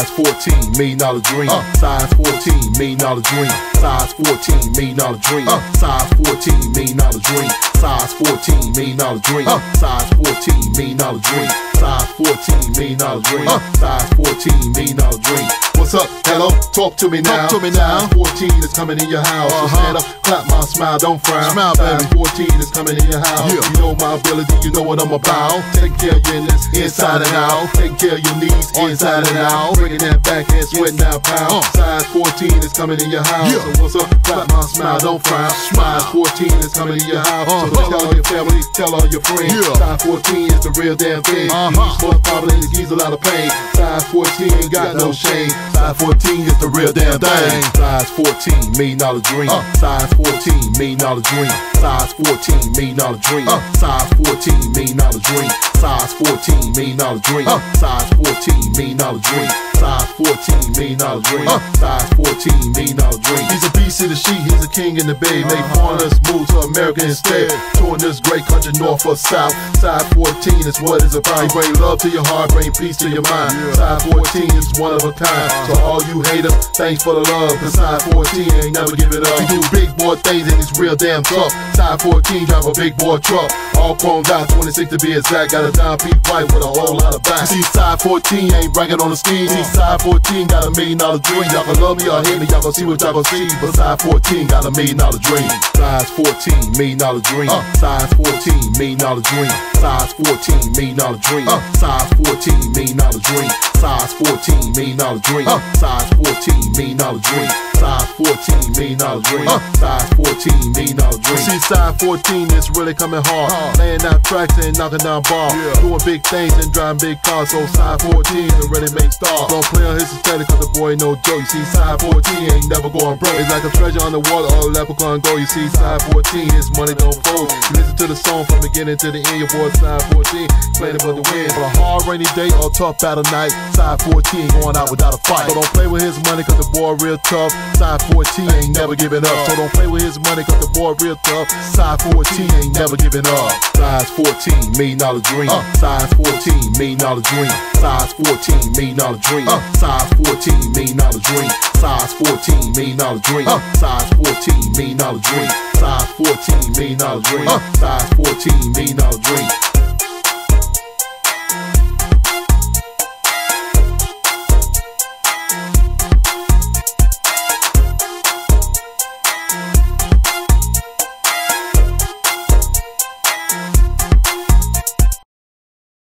Size 14, $1 million dream. Size 14, $1 million dream. Size 14, $1 million dream. Size 14, $1 million dream. Size 14, $1 million dream. Size 14, $1 million dream. Size 14, $1 million dream. Size 14, $1 million dream. What's up? Hello? Talk to me now. Talk to me now. Size 14 is coming in your house. So stand up, clap my smile, don't frown. Smile, baby. Size 14 is coming in your house. Yeah. You know my ability, you know what I'm about. Take care of your needs inside and out. Take care of your knees inside and out. Bringing that back and sweating out pounds. Size 14 is coming in your house. Yeah. So what's up? Clap my smile, don't frown. Size 14 is coming in your house. So tell all your family, tell all your friends. Yeah. Size 14 is the real damn thing. He's probably he's a lot of pain. Size 14 ain't got no shame. Size 14 is the real damn thing. Size 14, $1 million dream. Size 14, $1 million dream. Size 14, $1 million dream. Size 14, $1 million dream. Size 14, $1 million dream. Size 14, $1 million dream. Size 14, $1 million dream. Size 14, $1 million dream. He's a beast in the sheet, he's a king in the bay. Make foreign us move to America instead. Touring this great country, north or south. Size 14 is what it's about. He bring love to your heart, bring peace to your mind. Size 14 is one of a kind. So all you haters, thanks for the love. Cause Size 14 ain't never give it up. He do big boy things and it's real damn tough. Size 14 drive a big boy truck. All chromed out, 26 to be exact. Got a dime-piece white with a whole lot of back. See Size 14 ain't bragging on the scheme. See Size 14 got $1 million dream. Y'all gon' love me or hate me, y'all gon' see what y'all gon' see. But Size 14 got $1 million dream. Size 14, $1 million dream. Size 14, $1 million dream. Size 14, $1 million dream. Size 14, $1 million dream. Size 14, $1 million dream. Size 14, $1 million dream. Size 14, $1 million dream. Size 14, $1 million dream. See Size 14 is really coming hard. Laying out tracks and knocking down bars. Doing big things and driving big cars. So Size 14 is a ready-made star. Don't play on his aesthetic cause the boy ain't no joke. You see Size 14 ain't never going broke. It's like a treasure on the water or a leprechaun gold. You see Size 14 is money don't fold. You listen to the song from beginning to the end. Your boy Size 14 playing for the win. On a hard rainy day or tough battle night, Size 14 going out without a fight. So don't play with his money cause the boy real tough. Size 14 ain't never giving up. So don't play with his money cause the boy real tough. Size 14 ain't never giving up. Size 14, $1 million dream. Size 14, $1 million dream. Size 14, $1 million dream. Size 14, $1 million dream. Size 14, $1 million dream. Size 14, $1 million dream. Size 14, $1 million dream. Size 14, $1 million dream.